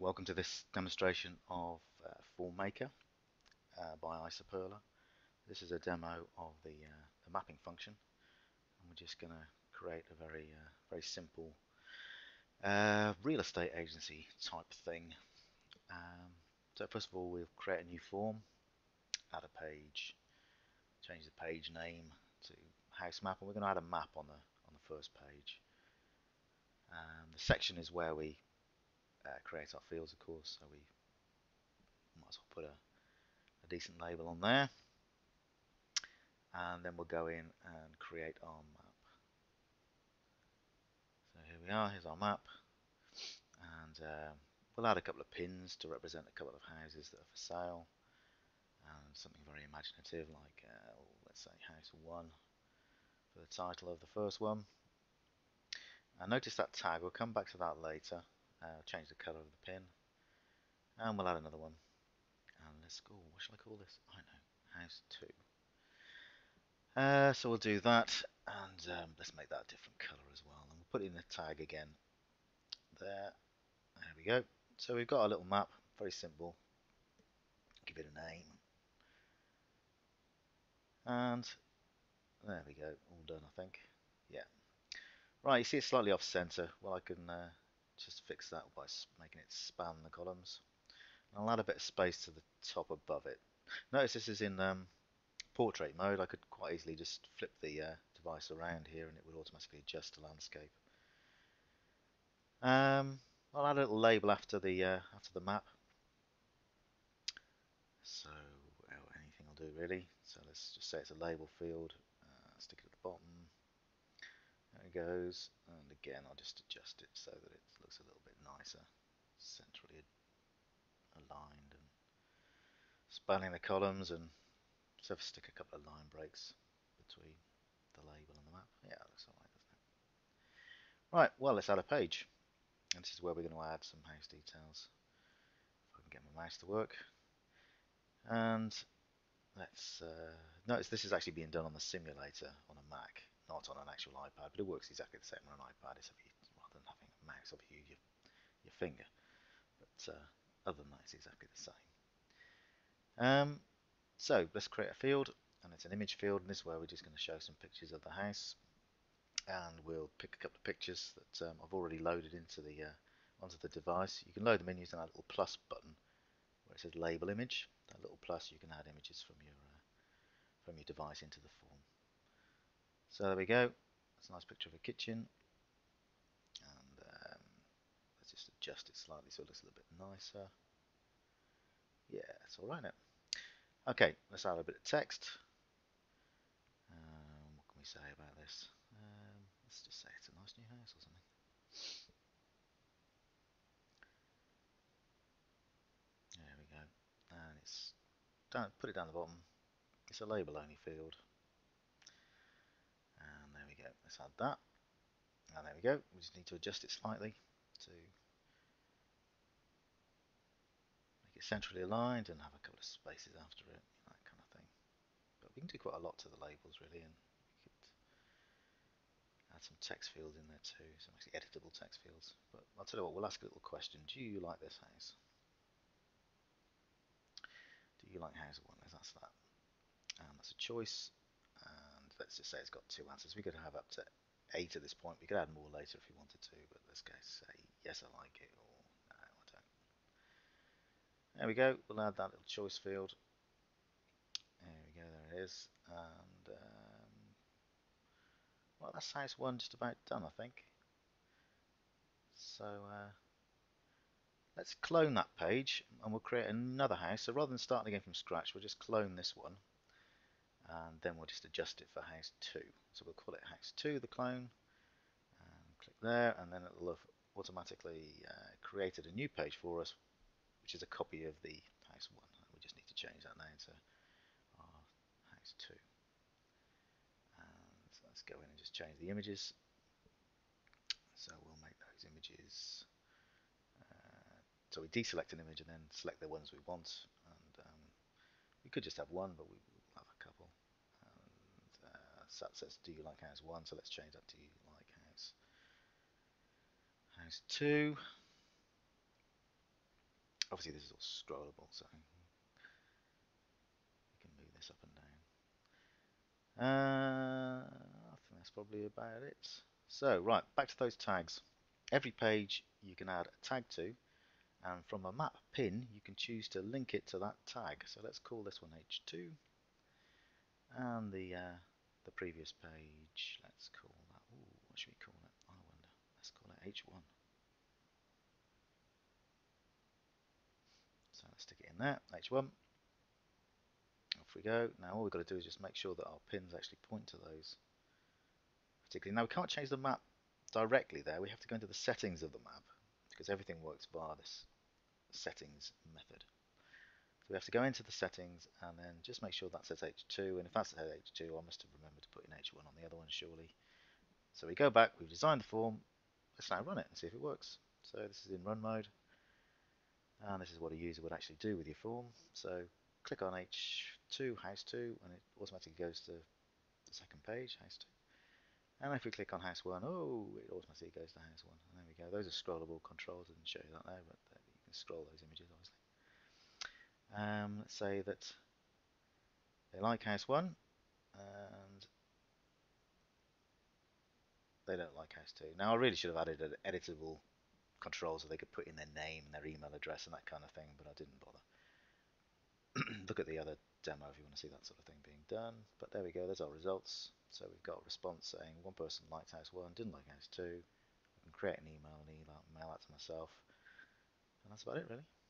Welcome to this demonstration of Form Maker by Isoperla. This is a demo of the mapping function, and we're just going to create a very simple real estate agency type thing. So first of all, we'll create a new form, add a page, change the page name to house map, and we're going to add a map on the first page. The section is where we create our fields, of course, so we might as well put a decent label on there, and then we'll go in and create our map. So here we are, here's our map, and we'll add a couple of pins to represent a couple of houses that are for sale, and something very imaginative like let's say house 1 for the title of the first one. And notice that tag, we'll come back to that later. Change the colour of the pin, and we'll add another one, and let's go, what shall I call this? I know, house 2. So we'll do that, and let's make that a different colour as well, and we'll put in the tag again there we go. So we've got our little map, very simple. Give it a name, and there we go, all done, I think. Yeah, right, you see it's slightly off centre. Well, I can just fix that by making it span the columns. And I'll add a bit of space to the top above it. Notice this is in portrait mode. I could quite easily just flip the device around here and it would automatically adjust the landscape. I'll add a little label after the map. So anything will do really. So let's just say it's a label field. Stick it at the bottom. There it goes, and again I'll just adjust it so that it looks a little bit nicer, centrally aligned, and spanning the columns, and so stick a couple of line breaks between the label and the map. Yeah, it looks alright, doesn't it? Right, well, let's add a page, and this is where we're going to add some house details. If I can get my mouse to work, and let's notice this is actually being done on the simulator on a Mac. Not on an actual iPad, but it works exactly the same on an iPad. It's rather than having a mouse, obviously your finger. But other than that, it's exactly the same. So let's create a field, and it's an image field. And this way, we're just going to show some pictures of the house, and we'll pick a couple of pictures that I've already loaded into the onto the device. You can load them in using that little plus button where it says label image. That little plus, you can add images from your device into the form. So there we go, that's a nice picture of a kitchen, and let's just adjust it slightly so it looks a little bit nicer. Yeah, it's alright now. Okay, let's add a bit of text. What can we say about this? Let's just say it's a nice new house or something. There we go, and it's down, put it down the bottom, it's a label only field. Let's add that, and there we go. We just need to adjust it slightly to make it centrally aligned and have a couple of spaces after it, that kind of thing. But we can do quite a lot to the labels really, and we could add some text fields in there too, some actually editable text fields. But I'll tell you what, we'll ask a little question. Do you like this house? Do you like house 1? Let's ask that, and that's a choice. Let's just say it's got 2 answers. We could have up to 8 at this point. We could add more later if we wanted to, but let's go say yes, I like it, or no, I don't. There we go. We'll add that little choice field. There we go. There it is. And well, that's house 1 just about done, I think. So let's clone that page, and we'll create another house. So rather than starting again from scratch, we'll just clone this one. And then we'll just adjust it for house 2. So we'll call it house 2, the clone. And click there, and then it'll have automatically created a new page for us, which is a copy of the house 1. We just need to change that now to our house 2. And so let's go in and just change the images. So we'll make those images. So we deselect an image and then select the ones we want. And we could just have one, but we so that says do you like house 1, so let's change that to do you like house 2. Obviously this is all scrollable, so you can move this up and down. I think that's probably about it. So right, back to those tags. Every page you can add a tag to, and from a map pin you can choose to link it to that tag. So let's call this one H2, and the previous page, let's call that, ooh, what should we call it? I wonder. Let's call it H1. So let's stick it in there, H1. Off we go. Now all we've got to do is just make sure that our pins actually point to those. Particularly, now we can't change the map directly there. We have to go into the settings of the map, because everything works via this settings method. So we have to go into the settings and then just make sure that says H2, and if that says H2, I must have remembered to put in H1 on the other one surely. So we go back, we've designed the form, let's now run it and see if it works. So this is in run mode, and this is what a user would actually do with your form. So click on H2, house 2, and it automatically goes to the second page, house 2. And if we click on house 1, oh, it automatically goes to house 1. And there we go. Those are scrollable controls. I didn't show you that there, but you can scroll those images, obviously. Let's say that they like house 1, and they don't like house 2. Now, I really should have added an editable control so they could put in their name and their email address and that kind of thing, but I didn't bother. Look at the other demo if you want to see that sort of thing being done. But there we go. There's our results. So we've got a response saying one person liked house 1, didn't like house 2. I can create an email and email that to myself. And that's about it, really.